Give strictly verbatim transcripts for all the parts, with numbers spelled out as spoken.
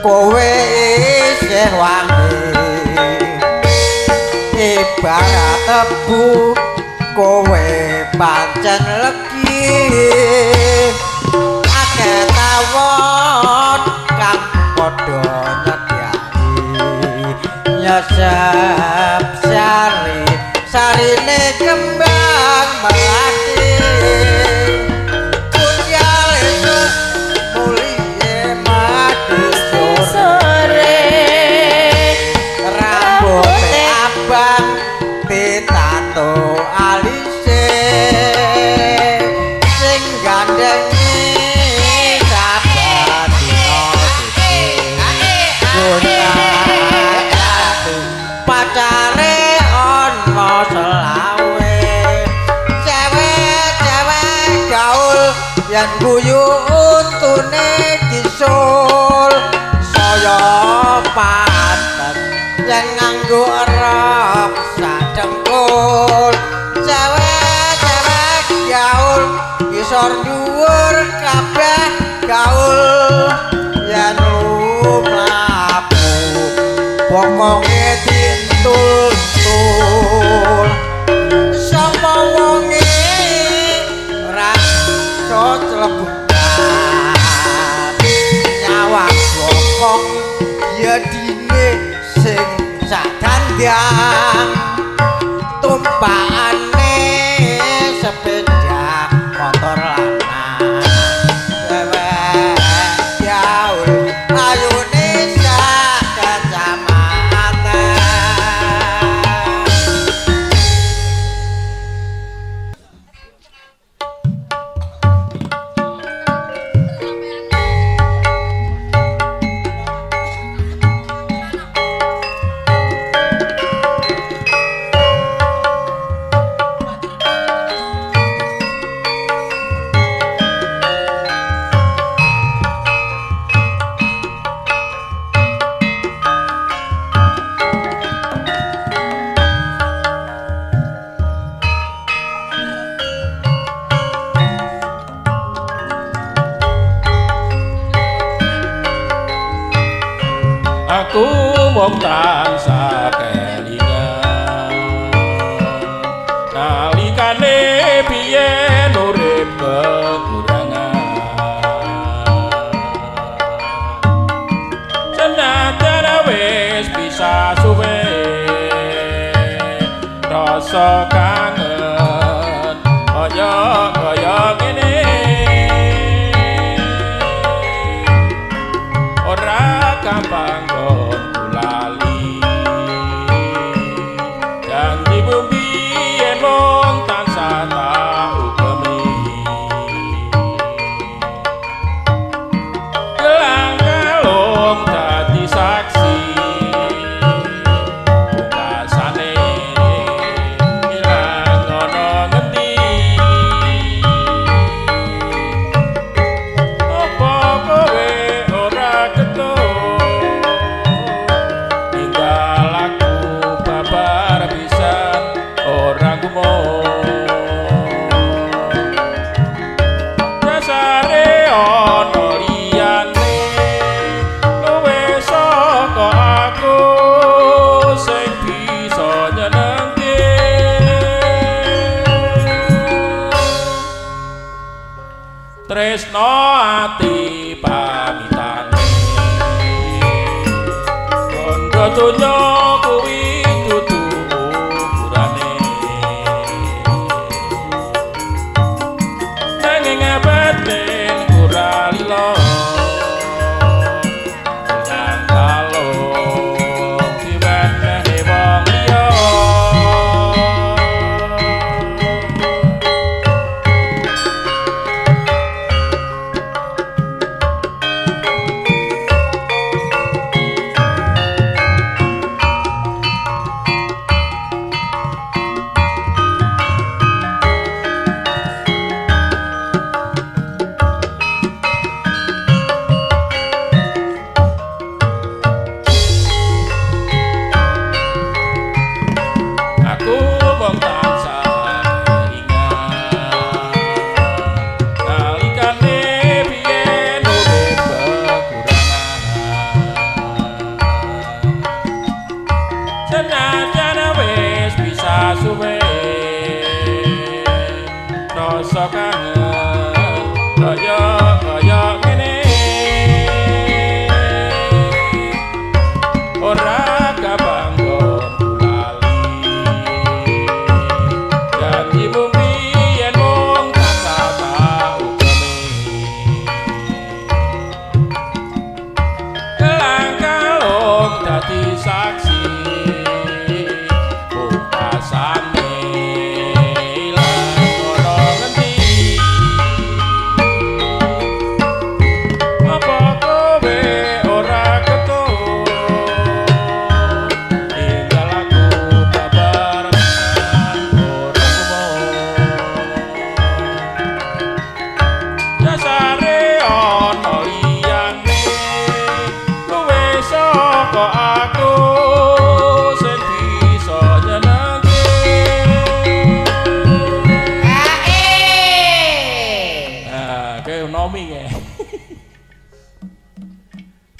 kowe isih wangi ibarat tebu kowe pancen legi akeh tawon kang padha nyedhaki nyesep sari sarine kembang melati kunyal esuk mulie mati sore rambuté abang pitato yang guyu untune kisul saya paten yang nganggo erop sadengkul cewek-cewek gaul isor dhuwur kabeh gaul yen mlaku pokoke ditul-tul sapa wong nyawa bokong ya dine sing sak kandang tumpakane sepeda motor lanang cewek gaul ayune sak kacamatan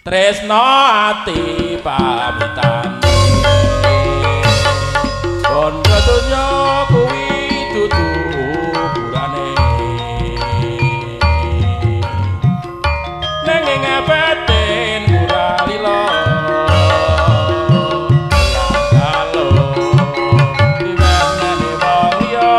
Tresno ati pamitane bondo donya kuwi dudu kurane nanging batin ora lila kalo diwangane wong liya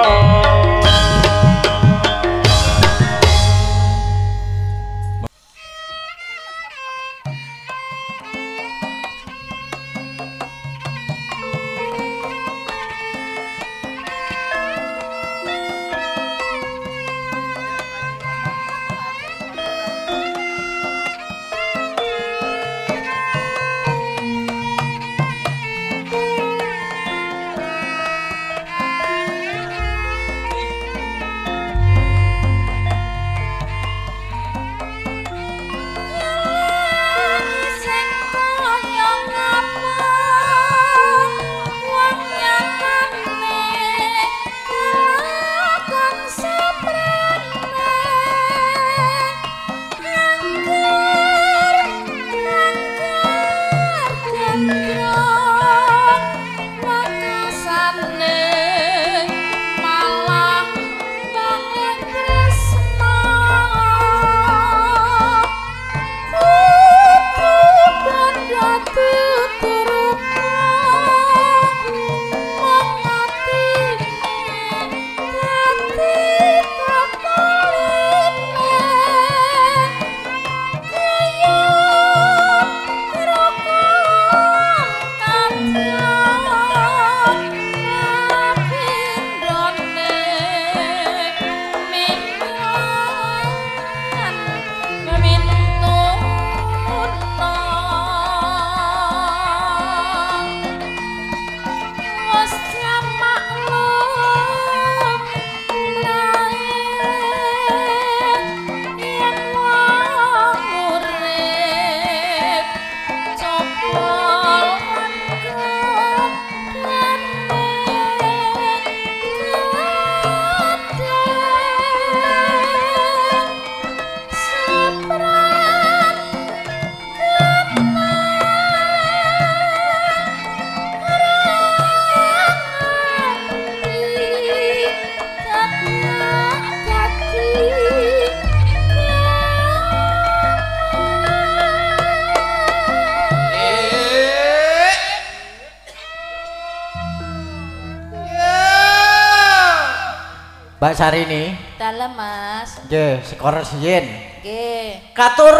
Mbak Sarini. Dalem, Mas. Nggih, skor siyen. Nggih. Katur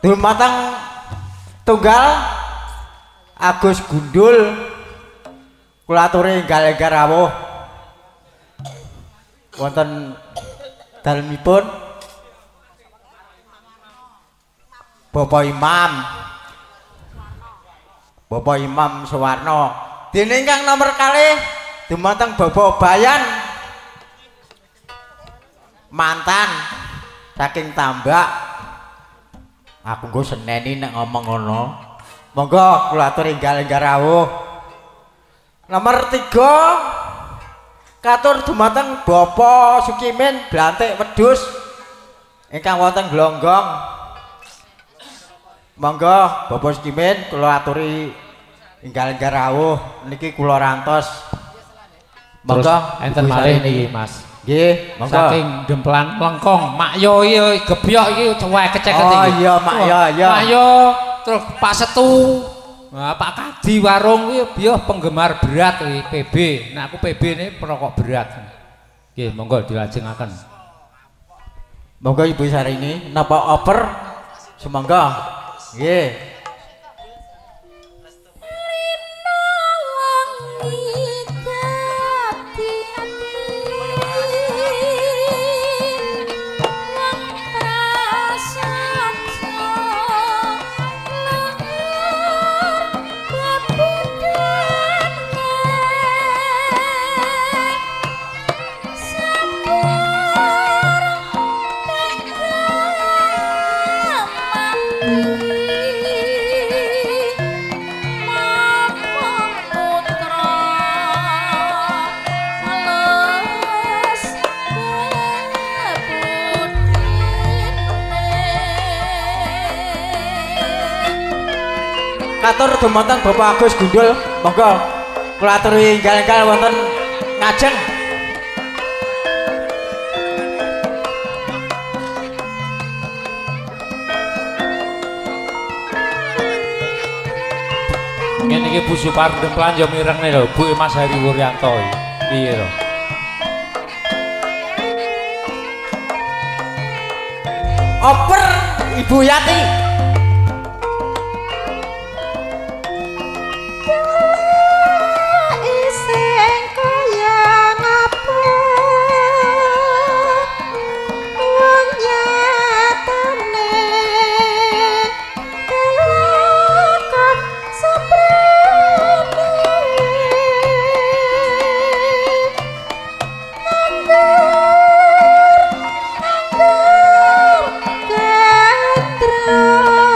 dumateng tunggal Agus Gundul. Kula aturi enggal enggal rawuh. Wonten dalemipun Bapak Imam. Bapak Imam Suwarno. Dene ingkang nomor kalih dumateng Bapak Bayan mantan saking Tambak. Aku nggo seneni nek ngomong ngono. Monggo kula aturi enggal-enggal rawuh. Nomor tiga katur dumateng Bapak Sukimin Blantik Wedhus ingkang wonten Glonggong. Monggo Bapak Sukimin kula aturi enggal-enggal rawuh niki kula rantos. Monggo enten malih niki, Mas. Nggih, monggo. Saking Demplang Lengkong, Mak Yo iki gebyok iki cuwek kecek-kecek. Oh iya, Mak Yo ya. Mak Yo terus Pak Setu. Nah, Pak Kadi Warung iki biyuh penggemar berat iki P B. Nah, aku P B ini perokok berat. Nggih, monggo dilajengaken. Monggo Ibu Sarini napa oper? Semangga. Nggih. Katur dumateng Bapak Agus Gundul, monggo kula aturi enggal-enggal wonten ngajeng. Ngene iki Bu Supardemplan yo mireng lho, Bu Mas Heri Wuryanto piye lho. Oper Ibu Yati. Terima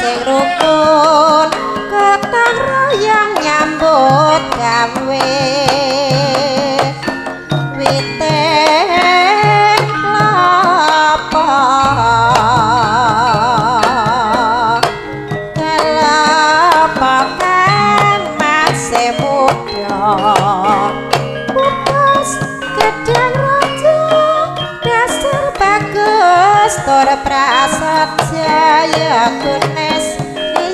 sing rukun gotong royong nyambut gawe witeng klapa kelapa kang masih muda putus gedang raja dasar bagus tur prasaja ya kunes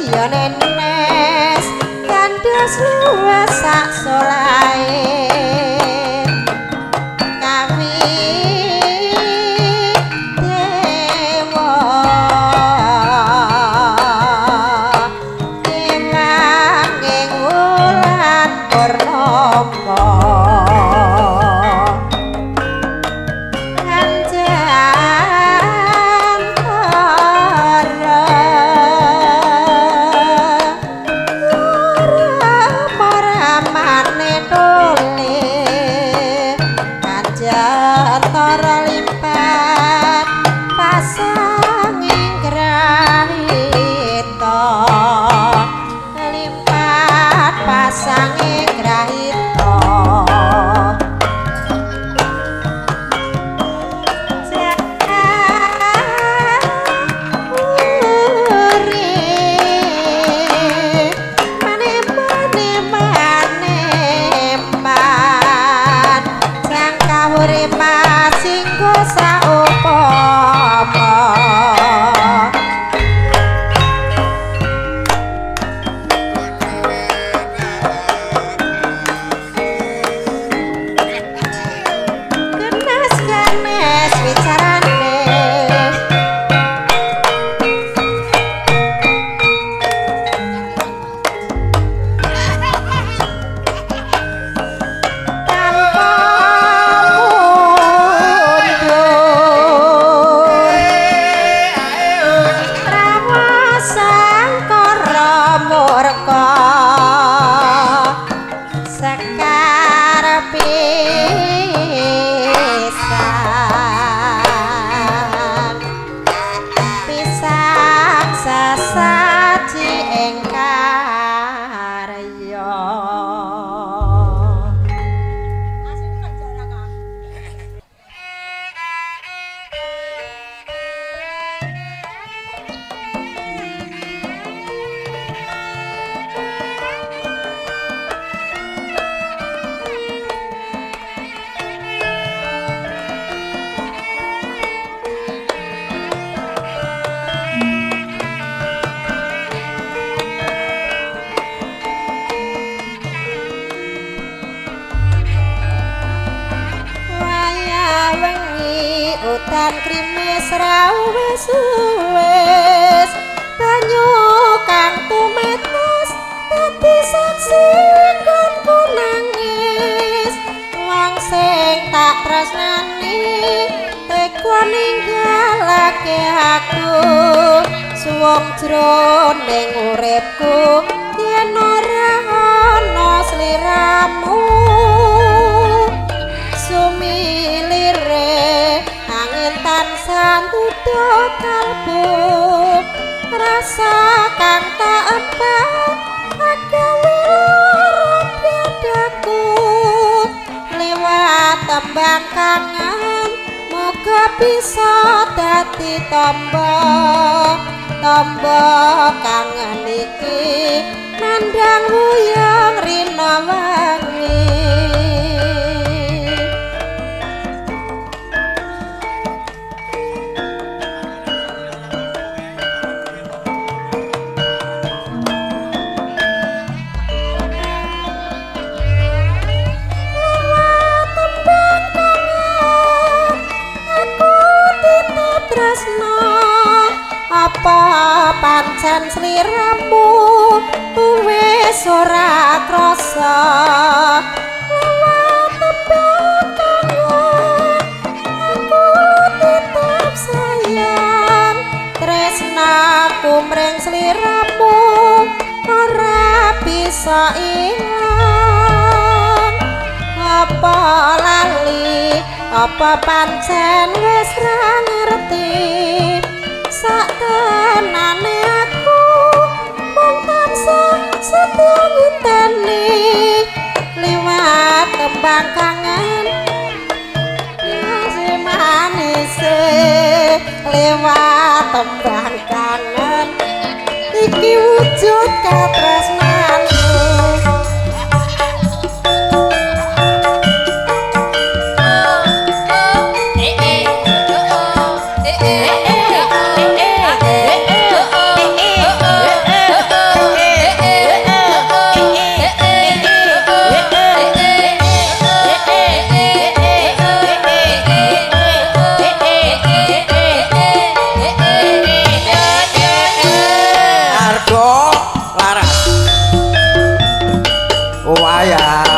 iya nenes kandas luas sak solae aku timbang kangen masih manis lewat tembang kangen iki wujud katresnanku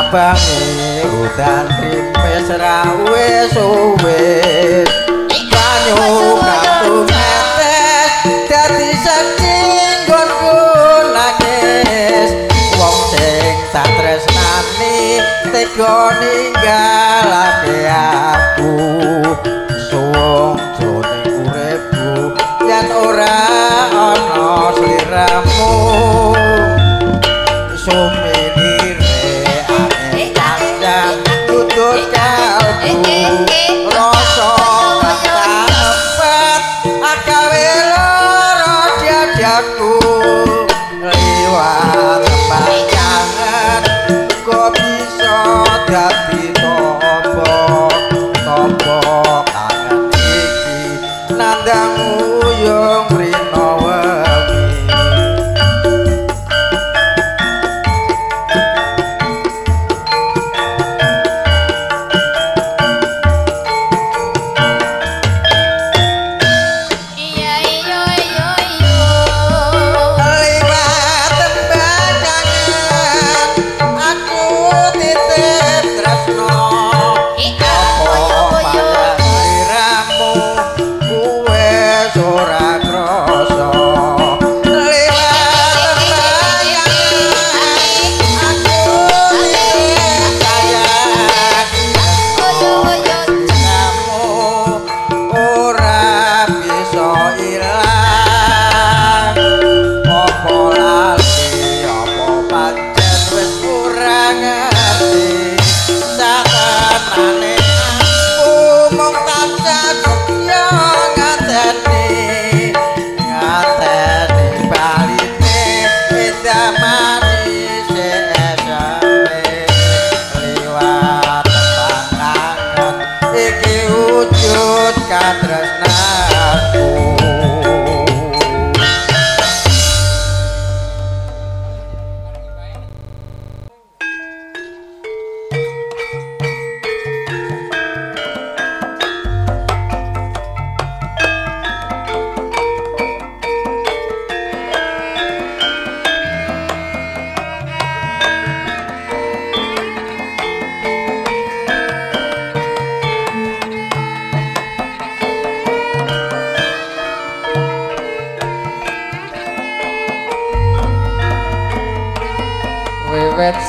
bangi udan tipis rawe suwe banyu katu netes dadi saking gonku nangis wong sing tak tresnani tega ninggalake aku suwung jroning uripku yen ora ana sliramu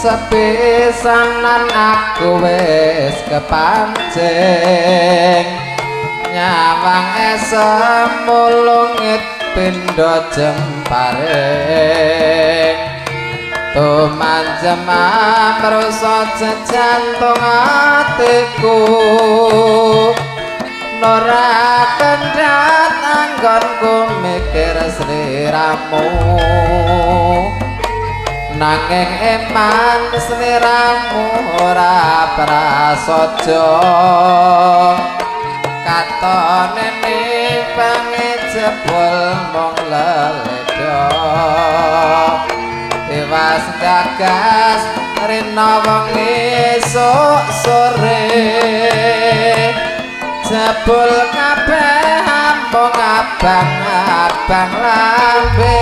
sepisanan aku wis kepancing nyawang esem mulungit pindho jemparing tumanjem amrasa jantung atiku ora kendhat anggonku mikir sliramu nanging eman sliramu ora prasaja katone nipange jebul mung leledha tewas gagas rena wengi esuk sore jebul kabeh ambang abang lambe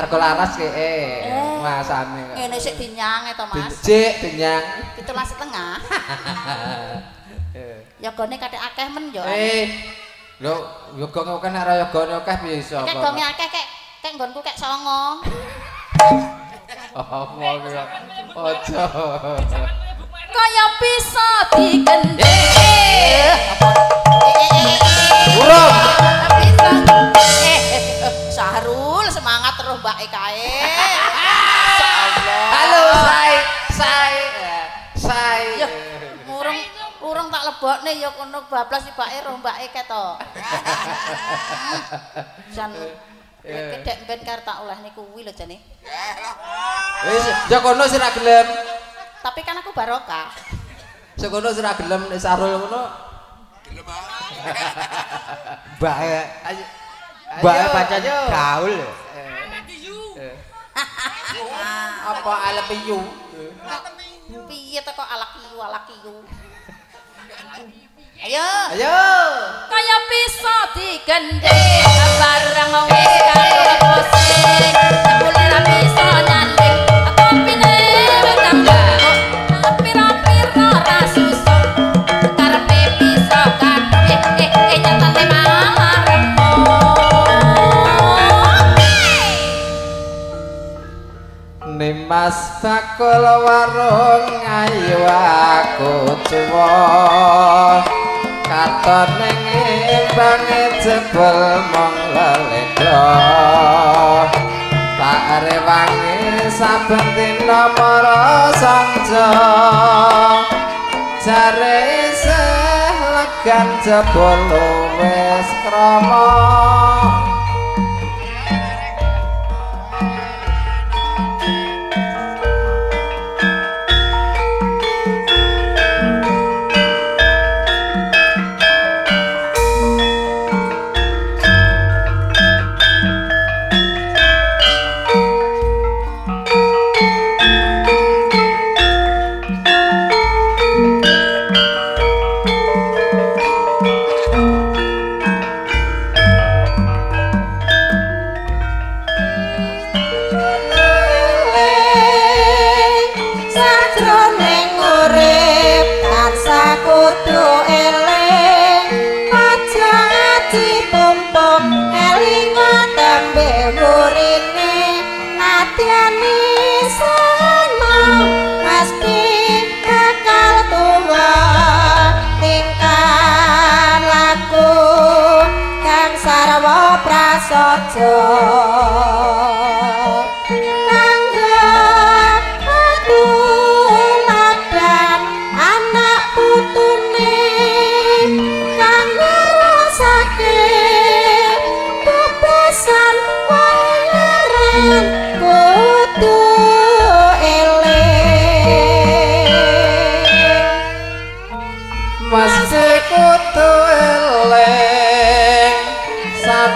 Argo Laras ke eh. rasane kok. Ngene sik dinyang to, Mas. Dijik dinyang. tujuh belas setengah. Yogane kathik akeh men yo. Eh. Lho, yogane akeh nek yogane akeh piye iso? Kek gone akeh kek kek nggonku kek songo. Apa iki? Aja. Kaya bisa digendhek. Burung. Sahrul semangat terus Mbak Ekae. Insyaallah. Halo Sai, Sai, Sai. Urung urung tak lebokne ya kono bablas ibake rombake keto. Jan kedek ben karo tak olehne kuwi lho jane. Wis ya kono sira gelem. Tapi kan aku barokah. Sekono sira gelem nek Sahrul ngono. Gelem ah. Bae. Bae pancen gaul. Apa alepiyu? Piye to kok alakiyu alakiyu. Ayo. Ayo. Kaya bisa digendhek bareng wis karo musik. Boleh ra bisa nyanding apa pine tetangga. Mas bakul warung ayu aku cuwon katon ning banget jebol mong lelendo tak rewangi saben dina mara sanjo jare isih legan jebol wis krama.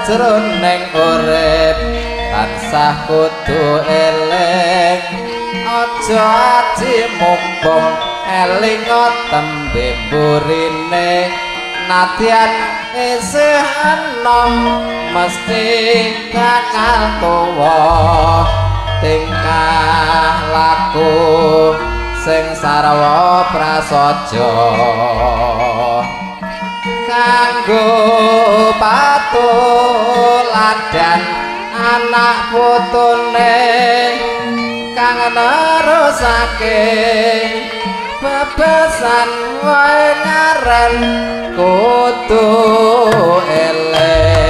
Jroning urip tansah kudu eling aja aji mumpung eling tembe mburine nadyan isih enom mesti bakal tuwa tingkah laku sing sarwa prasaja kanggo patuladan anak putune kang nerusake bebasan wae ngaren kudu eling